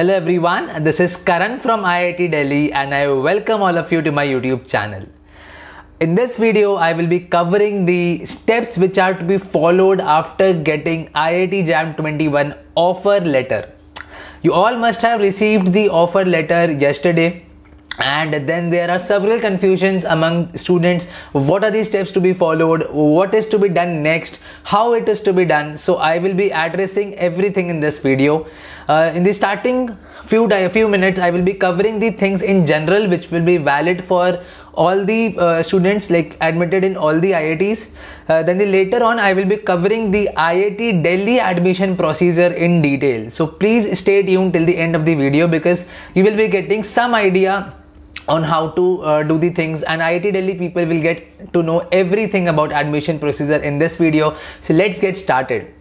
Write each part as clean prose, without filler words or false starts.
Hello everyone, this is Karan from IIT Delhi and I welcome all of you to my YouTube channel. In this video, I will be covering the steps which are to be followed after getting IIT Jam 21 offer letter. You all must have received the offer letter yesterday. And then there are several confusions among students. What are the steps to be followed? What is to be done next? How it is to be done? So I will be addressing everything in this video. In the starting few minutes, I will be covering the things in general which will be valid for all the students like admitted in all the IITs. Later on, I will be covering the IIT Delhi admission procedure in detail. So please stay tuned till the end of the video because you will be getting some idea on how to do the things, and IIT Delhi people will get to know everything about admission procedure in this video. So let's get started.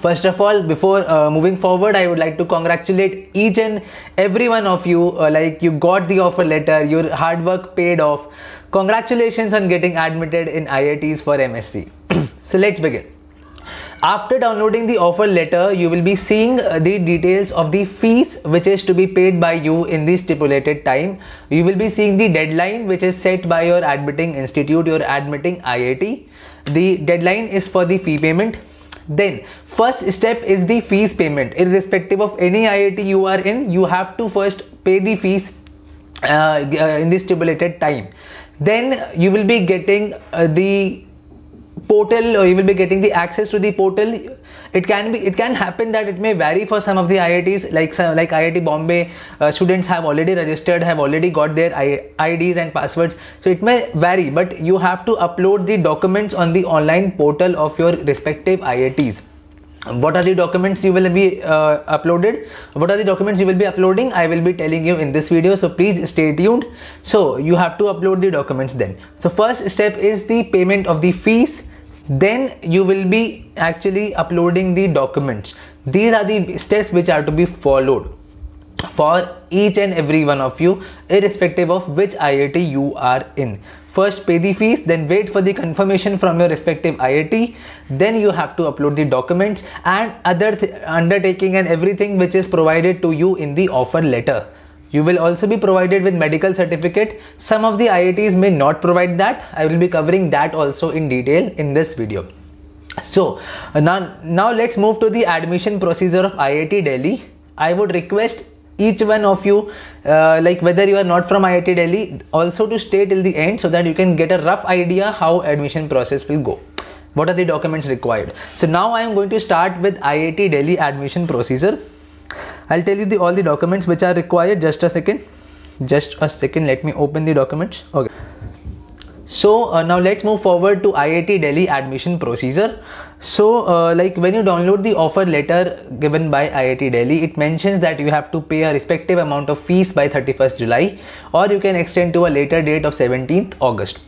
First of all, before moving forward, I would like to congratulate each and every one of you. Like, you got the offer letter, your hard work paid off. Congratulations on getting admitted in IITs for MSc. So let's begin. After downloading the offer letter, you will be seeing the details of the fees which is to be paid by you in the stipulated time. You will be seeing the deadline which is set by your admitting institute, your admitting IIT. The deadline is for the fee payment. Then first step is the fees payment. Irrespective of any IIT you are in, you have to first pay the fees in the stipulated time. Then you will be getting the portal, or you will be getting the access to the portal. It can happen that it may vary for some of the IITs, like IIT Bombay students have already registered, have already got their IDs and passwords, so it may vary, but you have to upload the documents on the online portal of your respective IITs. What are the documents you will be uploading, I will be telling you in this video, so please stay tuned. So you have to upload the documents then. So first step is the payment of the fees. Then you will be actually uploading the documents. These are the steps which are to be followed for each and every one of you, irrespective of which IIT you are in. First pay the fees, then wait for the confirmation from your respective IIT, then you have to upload the documents and other undertaking and everything which is provided to you in the offer letter. You will also be provided with medical certificate. Some of the IITs may not provide that. I will be covering that also in detail in this video. So now let's move to the admission procedure of IIT Delhi. I would request each one of you, like whether you are not from IIT Delhi, also to stay till the end so that you can get a rough idea how admission process will go. What are the documents required? So now I am going to start with IIT Delhi admission procedure. I'll tell you all the documents which are required. Just a second, let me open the documents. Okay. So now let's move forward to IIT Delhi admission procedure. So like when you download the offer letter given by IIT Delhi, it mentions that you have to pay a respective amount of fees by 31st July, or you can extend to a later date of 17th August.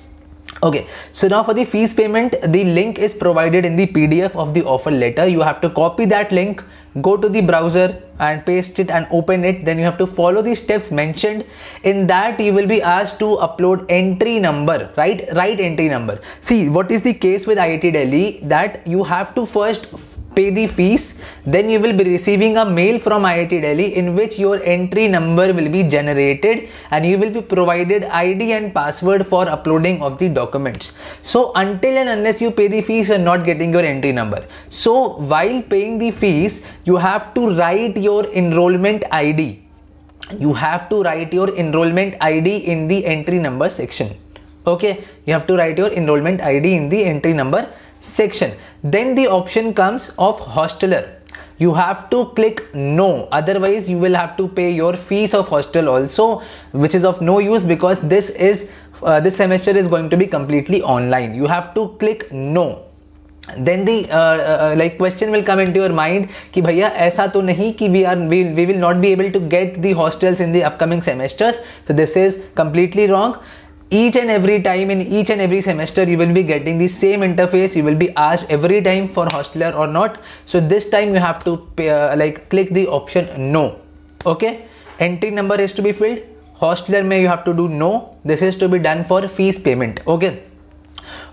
Okay, so now for the fees payment, the link is provided in the PDF of the offer letter. You have to copy that link, go to the browser and paste it and open it. Then you have to follow the steps mentioned. In that, you will be asked to upload entry number, right entry number. See, what is the case with IIT Delhi, that you have to first pay the fees, then you will be receiving a mail from IIT Delhi in which your entry number will be generated and you will be provided ID and password for uploading of the documents. So until and unless you pay the fees, you are not getting your entry number. So while paying the fees, you have to write your enrollment ID. You have to write your enrollment ID in the entry number section. Okay, you have to write your enrollment ID in the entry number section. Then the option comes of hosteler. You have to click no, otherwise you will have to pay your fees of hostel also, which is of no use because this is this semester is going to be completely online. You have to click no. Then the like question will come into your mind ki bhaiya aisa to nahi ki we will not be able to get the hostels in the upcoming semesters. So this is completely wrong. Each and every time in each and every semester you will be getting the same interface. You will be asked every time for hosteler or not. So this time you have to pay, click the option no. Okay, entry number is to be filled, hosteler mein you have to do no. This is to be done for fees payment. Okay,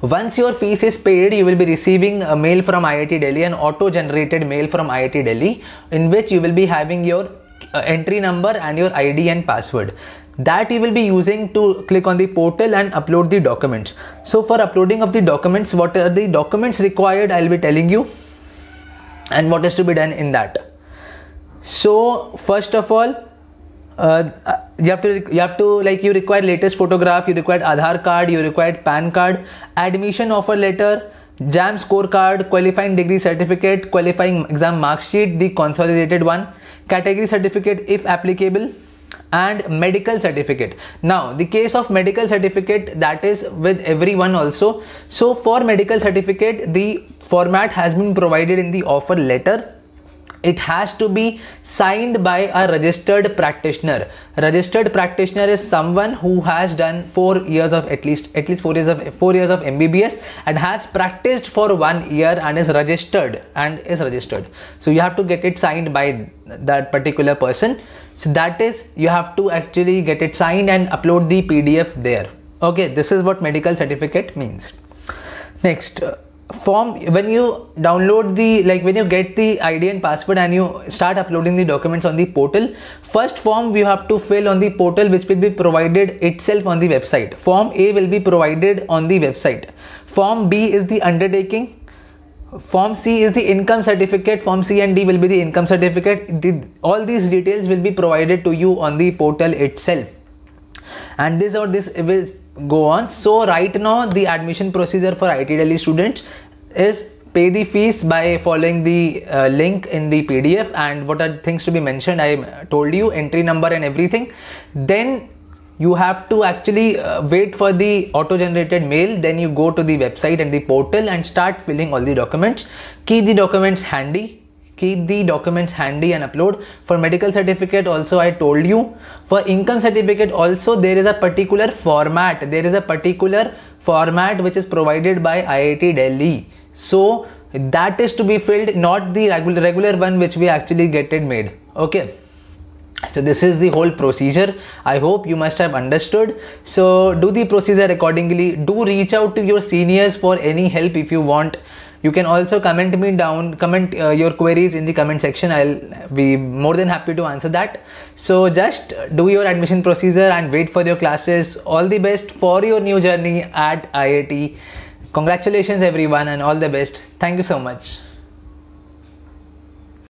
once your fees is paid, you will be receiving a mail from IIT Delhi, an auto generated mail from IIT Delhi in which you will be having your entry number and your ID and password that you will be using to click on the portal and upload the documents. So for uploading of the documents, what are the documents required, I'll be telling you, and what is to be done in that. So first of all, you require latest photograph, you require Aadhaar card, you require PAN card, admission offer letter, Jam scorecard, qualifying degree certificate, qualifying exam mark sheet, the consolidated one, category certificate if applicable, and medical certificate. Now the case of medical certificate, that is with everyone also. So for medical certificate, the format has been provided in the offer letter. It has to be signed by a registered practitioner. Registered practitioner is someone who has done 4 years of at least 4 years of MBBS and has practiced for 1 year and is registered So you have to get it signed by that particular person. So that is, you have to actually get it signed and upload the PDF there. Okay, this is what medical certificate means. Next. Form, when you download the, when you get the ID and password and you start uploading the documents on the portal, first form you have to fill on the portal, which will be provided itself on the website. Form A will be provided on the website. Form B is the undertaking. Form C is the income certificate. Form C and D will be the income certificate. All these details will be provided to you on the portal itself, and this will go on. So right now the admission procedure for IIT Delhi students is pay the fees by following the link in the PDF, and what are things to be mentioned, I told you, entry number and everything. Then you have to actually wait for the auto generated mail. Then you go to the website and the portal and start filling all the documents. Keep the documents handy. And upload. For medical certificate also I told you. For income certificate also there is a particular format. Which is provided by IIT Delhi. So that is to be filled, not the regular one which we actually get it made. Okay. So this is the whole procedure. I hope you must have understood. So do the procedure accordingly. Do reach out to your seniors for any help if you want. You can also comment your queries in the comment section. I'll be more than happy to answer that. So just do your admission procedure and wait for your classes. All the best for your new journey at IIT. Congratulations everyone, and all the best. Thank you so much.